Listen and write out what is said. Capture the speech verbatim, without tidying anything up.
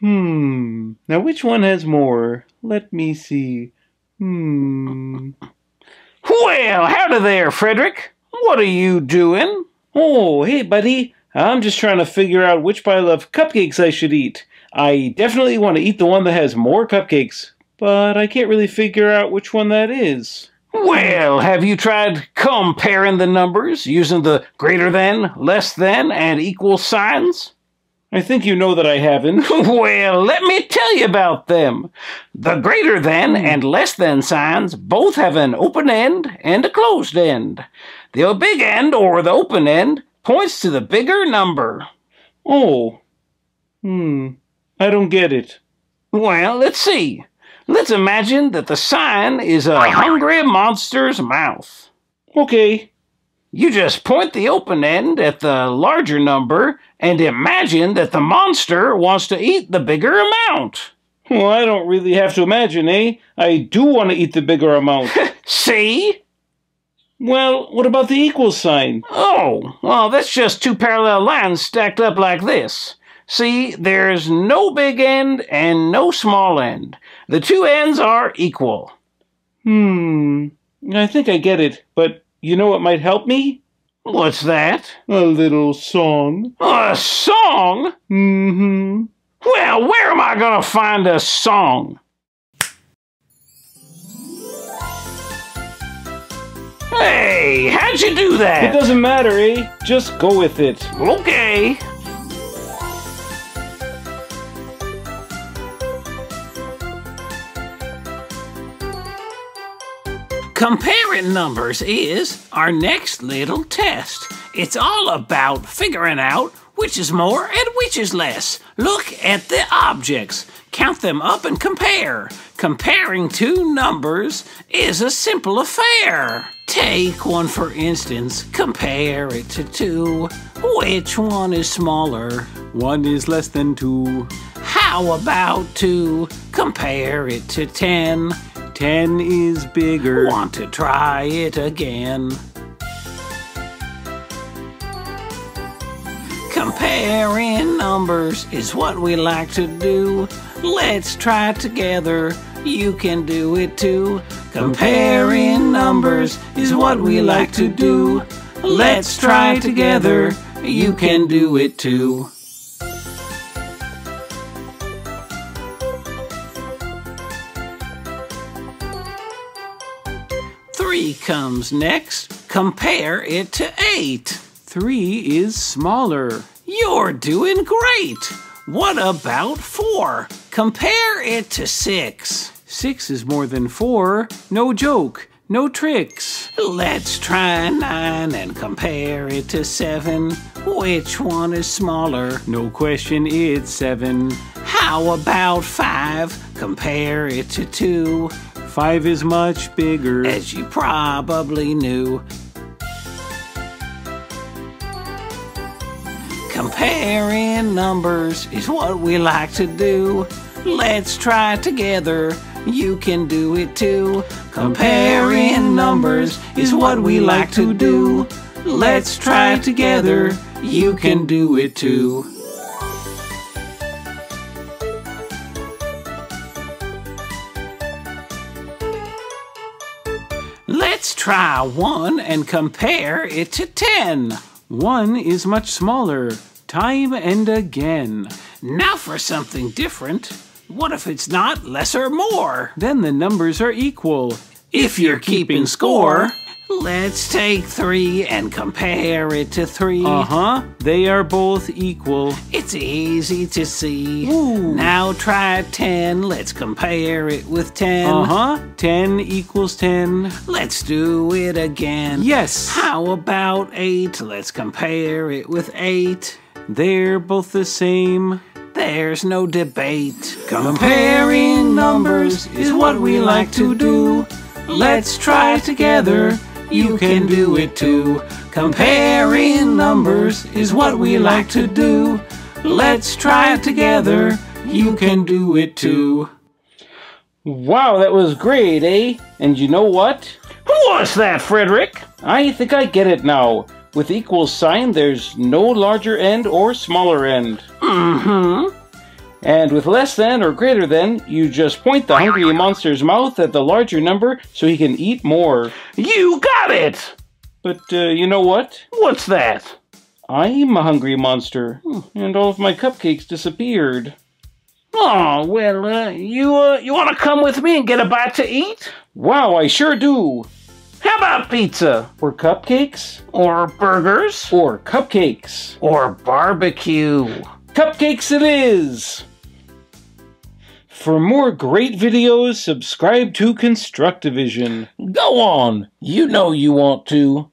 Hmm. Now which one has more? Let me see. Hmm. Well, howdy there, Frederick. What are you doing? Oh, hey, buddy. I'm just trying to figure out which pile of cupcakes I should eat. I definitely want to eat the one that has more cupcakes, but I can't really figure out which one that is. Well, have you tried comparing the numbers using the greater than, less than, and equal signs? I think you know that I haven't. Well, let me tell you about them. The greater than and less than signs both have an open end and a closed end. The big end, or the open end, points to the bigger number. Oh. Hmm. I don't get it. Well, let's see. Let's imagine that the sign is a hungry monster's mouth. Okay. You just point the open end at the larger number and imagine that the monster wants to eat the bigger amount. Well, I don't really have to imagine, eh? I do want to eat the bigger amount. See? Well, what about the equal sign? Oh, well, that's just two parallel lines stacked up like this. See, there's no big end and no small end. The two ends are equal. Hmm, I think I get it, but... You know what might help me? What's that? A little song. A song? Mm-hmm. Well, where am I gonna find a song? Hey, how'd you do that? It doesn't matter, eh? Just go with it. Okay. Comparing numbers is our next little test. It's all about figuring out which is more and which is less. Look at the objects. Count them up and compare. Comparing two numbers is a simple affair. Take one, for instance. Compare it to two. Which one is smaller? One is less than two. How about two? Compare it to ten. ten is bigger. Want to try it again? Comparing numbers is what we like to do. Let's try together. You can do it too. Comparing numbers is what we like to do. Let's try together. You can do it too. Three comes next. Compare it to eight. Three is smaller. You're doing great. What about four? Compare it to six. Six is more than four. No joke. No tricks. Let's try nine and compare it to seven. Which one is smaller? No question, it's seven. How about five? Compare it to two. Five is much bigger, as you probably knew. Comparing numbers is what we like to do. Let's try together. You can do it too. Comparing numbers is what we like to do. Let's try together. You can do it too. Let's try one and compare it to ten. One is much smaller. Time and again. Now for something different. What if it's not less or more? Then the numbers are equal. If you're keeping score, let's take three and compare it to three. Uh-huh. They are both equal. It's easy to see. Ooh. Now try ten. Let's compare it with ten. Uh-huh. ten equals ten. Let's do it again. Yes. How about eight? Let's compare it with eight. They're both the same. There's no debate. Comparing numbers is what we like to do. Let's try together. You can do it too. Comparing numbers is what we like to do. Let's try it together. You can do it too. Wow, that was great, eh? And you know what? What's that, Frederick? I think I get it now. With equal sign, there's no larger end or smaller end. Mm-hmm. And with less than or greater than, you just point the hungry monster's mouth at the larger number so he can eat more. You got it! But uh, you know what? What's that? I'm a hungry monster, and all of my cupcakes disappeared. Oh, well, uh, you, uh, you want to come with me and get a bite to eat? Wow, I sure do! How about pizza? Or cupcakes? Or burgers? Or cupcakes? Or barbecue? Cupcakes it is! For more great videos, subscribe to Constructivision. Go on! You know you want to.